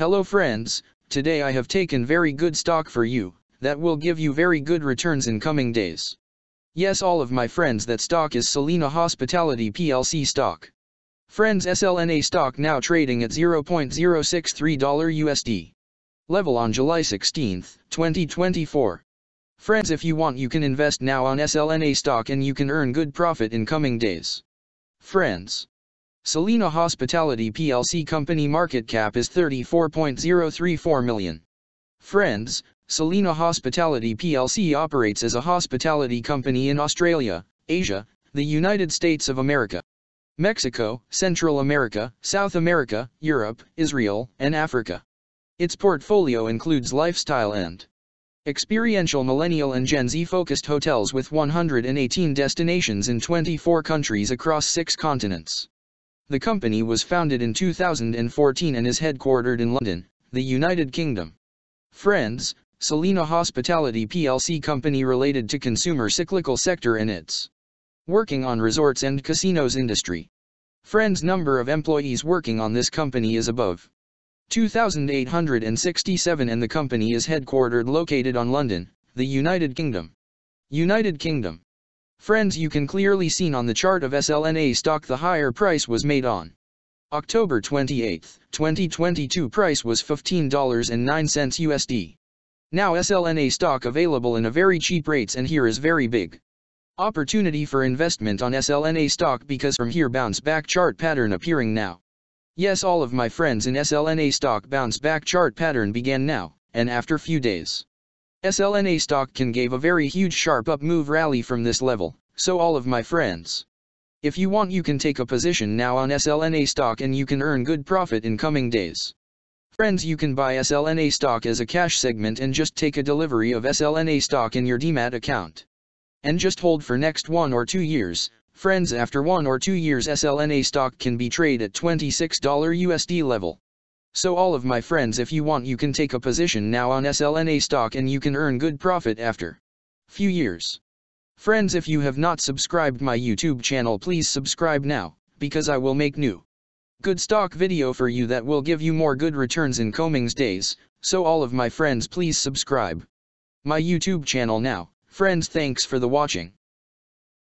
Hello friends, today I have taken very good stock for you, that will give you very good returns in coming days. Yes, all of my friends, that stock is Selina Hospitality PLC stock. Friends, SLNA stock now trading at $0.063 USD. Level on July 16, 2024. Friends, if you want you can invest now on SLNA stock and you can earn good profit in coming days. Friends, Selina Hospitality PLC company market cap is 34.034 million. Friends, Selina Hospitality PLC operates as a hospitality company in Australia, Asia, the United States of America, Mexico, Central America, South America, Europe, Israel, and Africa. Its portfolio includes lifestyle and experiential millennial and Gen Z focused hotels with 118 destinations in 24 countries across 6 continents. The company was founded in 2014 and is headquartered in London, the United Kingdom. Friends, Selina Hospitality PLC company related to consumer cyclical sector and it's working on resorts and casinos industry. Friends, number of employees working on this company is above 2,867 and the company is headquartered located on London, the United Kingdom. Friends, you can clearly seen on the chart of SLNA stock the higher price was made on October 28, 2022 price was $15.09 USD. Now SLNA stock available in a very cheap rates and here is very big opportunity for investment on SLNA stock because from here bounce back chart pattern appearing now. Yes, all of my friends, in SLNA stock bounce back chart pattern began now and after few days SLNA stock can give a very huge sharp up move rally from this level, so all of my friends, if you want you can take a position now on SLNA stock and you can earn good profit in coming days. Friends, you can buy SLNA stock as a cash segment and just take a delivery of SLNA stock in your DMAT account. And just hold for next 1 or 2 years, friends, after 1 or 2 years SLNA stock can be traded at $26 USD level. So all of my friends, if you want you can take a position now on SLNA stock and you can earn good profit after few years. Friends, if you have not subscribed my YouTube channel, please subscribe now, because I will make new good stock video for you that will give you more good returns in coming days, so all of my friends please subscribe my YouTube channel now. Friends, thanks for the watching.